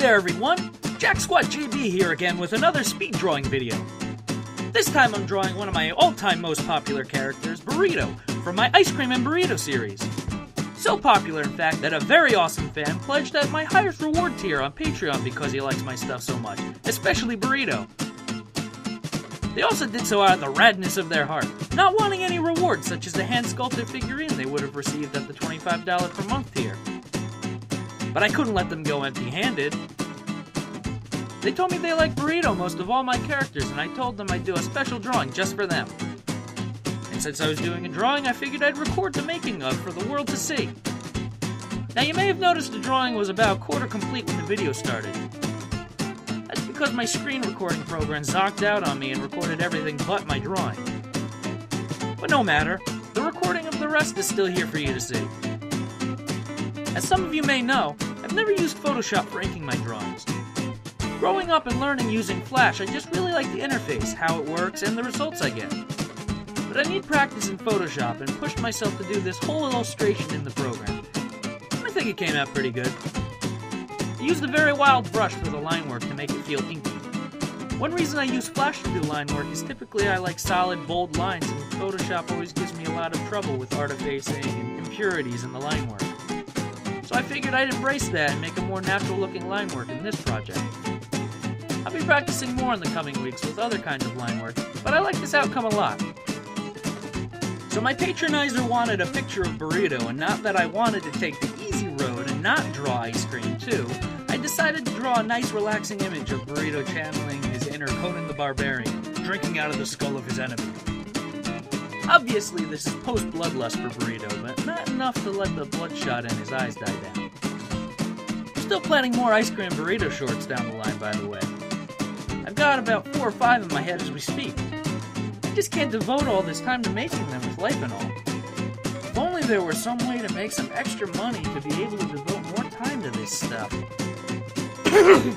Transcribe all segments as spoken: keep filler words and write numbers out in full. there everyone, JackSquatJB here again with another speed drawing video. This time I'm drawing one of my all-time most popular characters, Burrito, from my Ice Cream and Burrito series. So popular in fact that a very awesome fan pledged at my highest reward tier on Patreon because he likes my stuff so much, especially Burrito. They also did so out of the radness of their heart, not wanting any reward such as the hand-sculpted figurine they would have received at the twenty-five dollars per month tier. But I couldn't let them go empty-handed. They told me they like Burrito most of all my characters, and I told them I'd do a special drawing just for them. And since I was doing a drawing, I figured I'd record the making of for the world to see. Now you may have noticed the drawing was about quarter complete when the video started. That's because my screen recording program zonked out on me and recorded everything but my drawing. But no matter, the recording of the rest is still here for you to see. As some of you may know, I've never used Photoshop for inking my drawings. Growing up and learning using Flash, I just really like the interface, how it works, and the results I get. But I need practice in Photoshop and pushed myself to do this whole illustration in the program. I think it came out pretty good. I used a very wild brush for the line work to make it feel inky. One reason I use Flash to do line work is typically I like solid, bold lines, and Photoshop always gives me a lot of trouble with artifacting and impurities in the line work. So I figured I'd embrace that and make a more natural-looking line work in this project. I'll be practicing more in the coming weeks with other kinds of line work, but I like this outcome a lot. So my patronizer wanted a picture of Burrito, and not that I wanted to take the easy road and not draw Ice Cream too, I decided to draw a nice relaxing image of Burrito channeling his inner Conan the Barbarian, drinking out of the skull of his enemy. Obviously, this is post-bloodlust for Burrito, but not enough to let the bloodshot in his eyes die down. I'm still planning more Ice Cream Burrito shorts down the line, by the way. I've got about four or five in my head as we speak. I just can't devote all this time to making them with life and all. If only there were some way to make some extra money to be able to devote more time to this stuff.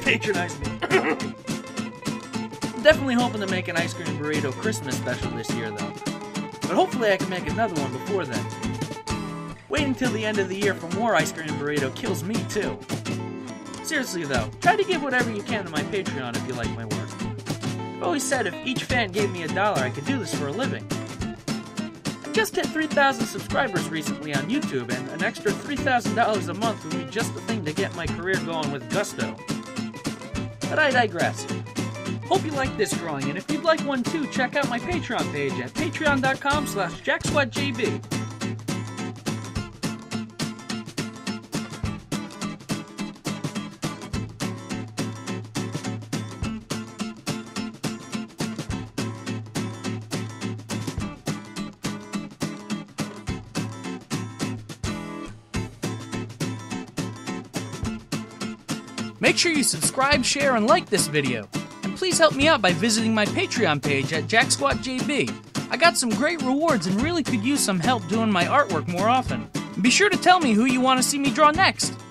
Patronize me. I'm definitely hoping to make an Ice Cream Burrito Christmas special this year, though. But hopefully I can make another one before then. Wait until the end of the year for more Ice Cream Burrito kills me too. Seriously though, try to give whatever you can to my Patreon if you like my work. I've always said if each fan gave me a dollar I could do this for a living. I just hit three thousand subscribers recently on YouTube, and an extra three thousand dollars a month would be just the thing to get my career going with gusto. But I digress. Hope you like this drawing, and if you'd like one too, check out my Patreon page at patreon.com slash JackSquatJB. Make sure you subscribe, share, and like this video. Please help me out by visiting my Patreon page at JackSquatJB. I got some great rewards and really could use some help doing my artwork more often. Be sure to tell me who you want to see me draw next.